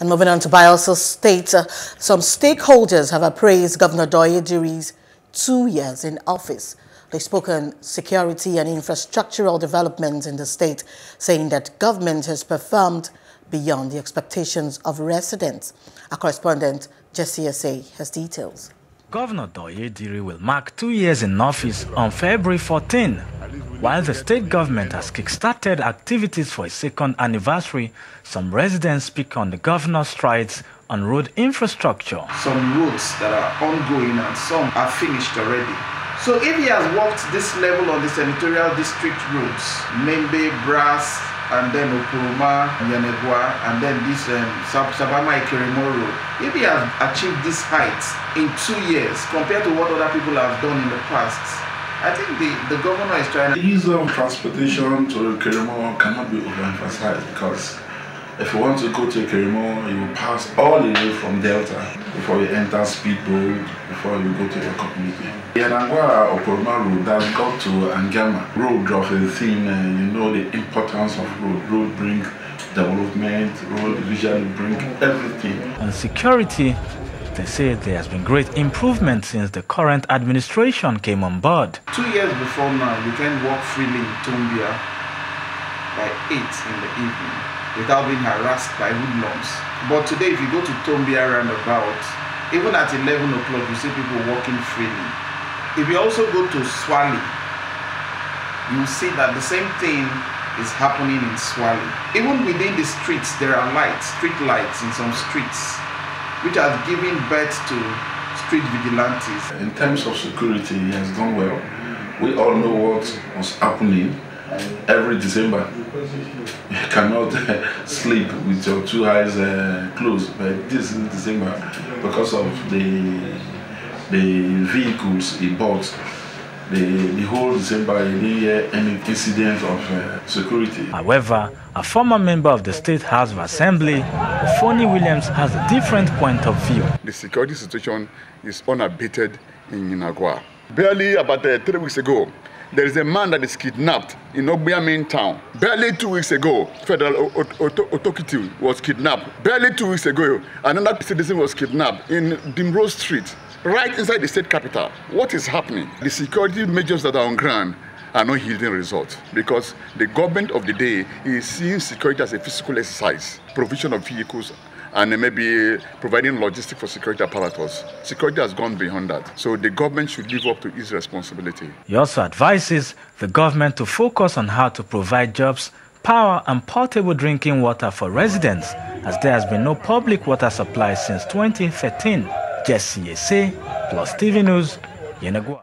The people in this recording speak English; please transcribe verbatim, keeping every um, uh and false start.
And moving on to Bayelsa State, uh, some stakeholders have appraised Governor Douye Diri's two years in office. They spoke on security and infrastructural developments in the state, saying that government has performed beyond the expectations of residents. Our correspondent, Jesse Ese, has details. Governor Douye Diri will mark two years in office on February fourteenth, while the state government has kick-started activities for its second anniversary. Some residents speak on the governor's strides on road infrastructure. Some roads that are ongoing and some are finished already. So if he has walked this level on the senatorial district roads, Membe, Brass, and then Okuruma, Yenagoa, and then this um, Sabama Ekeremor road. If he has achieved this height in two years compared to what other people have done in the past, I think the, the governor is trying to... The ease of transportation to Kerimo cannot be overemphasized, because if you want to go to Kerimo, you will pass all the way from Delta before you enter Speedboat, before you go to your community. The Nangwa Opurma road that got to Angama, road of a thing, and you know the importance of road. Road brings development, road usually brings everything. On security, they say there has been great improvement since the current administration came on board. Two years before now, you can walk freely in Tombia by eight in the evening without being harassed by hoodlums. But today, if you go to Tombia roundabout, even at eleven o'clock, you see people walking freely. If you also go to Swali, you see that the same thing is happening in Swali. Even within the streets, there are lights, street lights in some streets, which are giving birth to street vigilantes. In terms of security, he has done well. We all know what was happening every December. You cannot uh, sleep with your two eyes uh, closed, but this is December, because of the the vehicles he bought, the, the whole December, he didn't hear any incident of uh, security. However, a former member of the State House of Assembly, Foni Williams, has a different point of view. The security situation is unabated in Inagua. Barely about uh, three weeks ago, there is a man that is kidnapped in Ogbia main town. Barely two weeks ago, federal authority was kidnapped. Barely two weeks ago, another citizen was kidnapped in Dimrose Street, right inside the state capital. What is happening? The security measures that are on ground are not yielding results, because the government of the day is seeing security as a physical exercise, provision of vehicles, and maybe providing logistics for security apparatus. Security has gone beyond that. So the government should live up to its responsibility. He also advises the government to focus on how to provide jobs, power and portable drinking water for residents, as there has been no public water supply since twenty thirteen. Jesse Ese, Plus T V News, Yenagoa.